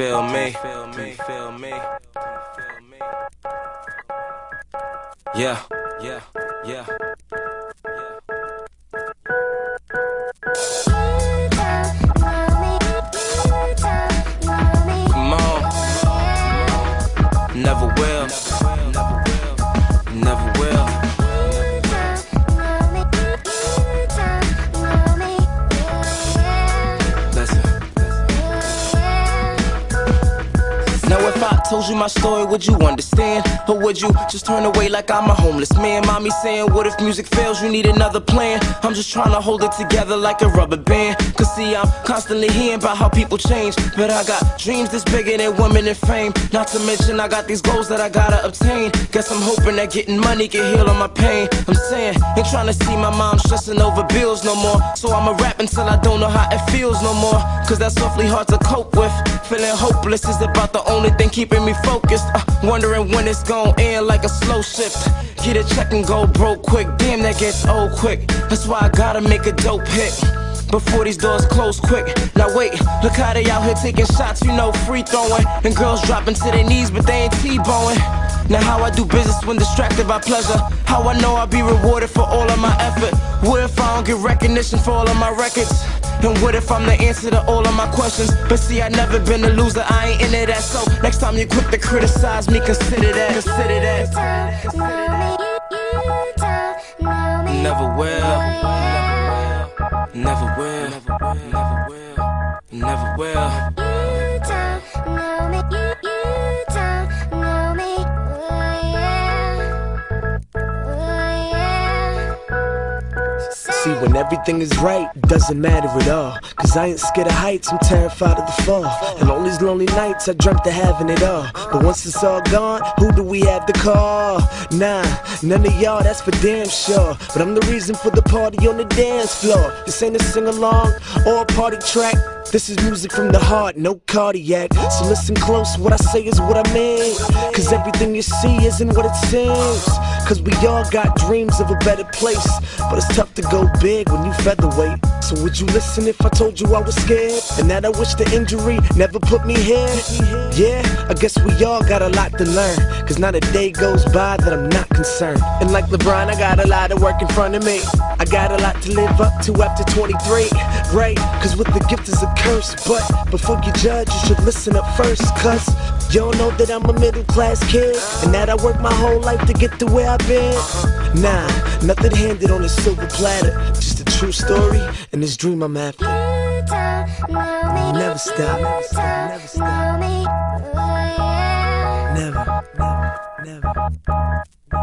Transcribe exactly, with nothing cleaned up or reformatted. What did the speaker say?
feel me? Yeah, yeah, yeah. Come on. Never will. Never will. Told you my story, would you understand? Or would you just turn away like I'm a homeless man? Mommy saying, what if music fails, you need another plan? I'm just trying to hold it together like a rubber band. Cause see, I'm constantly hearing about how people change, but I got dreams that's bigger than women and fame. Not to mention I got these goals that I gotta obtain. Guess I'm hoping that getting money can heal all my pain. I'm saying, ain't trying to see my mom stressing over bills no more. So I'ma rap until I don't know how it feels no more. Cause that's awfully hard to cope with. Feeling hopeless is about the only thing keeping me focused, uh, wondering when it's gon' end like a slow shift. Get a check and go broke quick, damn that gets old quick. That's why I gotta make a dope hit before these doors close quick. Now wait, look how they out here taking shots, you know, free throwing. And girls dropping to their knees but they ain't T-bowing. Now how I do business when distracted by pleasure? How I know I'll be rewarded for all of my effort? What if I don't get recognition for all of my records? And what if I'm the answer to all of my questions? But see, I never been a loser, I ain't into that. So next time you quick to criticize me, consider that. Consider that. Never will. Never will. Never will. Never will. See, when everything is right, doesn't matter at all. Cause I ain't scared of heights, I'm terrified of the fall. And on these lonely nights, I dreamt of having it all. But once it's all gone, who do we have to call? Nah, none of y'all, that's for damn sure. But I'm the reason for the party on the dance floor. This ain't a sing-along or a party track. This is music from the heart, no cardiac. So listen close, what I say is what I mean. Cause everything you see isn't what it seems. Cause we all got dreams of a better place, but it's tough to go big when you featherweight. So would you listen if I told you I was scared? And that I wish the injury never put me here. Yeah, I guess we all got a lot to learn. Cause not a day goes by that I'm not concerned. And like LeBron, I got a lot of work in front of me. I got a lot to live up to after twenty-three. Right, cause with the gift is a curse. But before you judge, you should listen up first. Cause y'all know that I'm a middle class kid, and that I worked my whole life to get to where I've been. Nah, nothing handed on a silver platter. Just a true story, and this dream I'm after. Never stop. Never stop. Never stop. Never, never, never.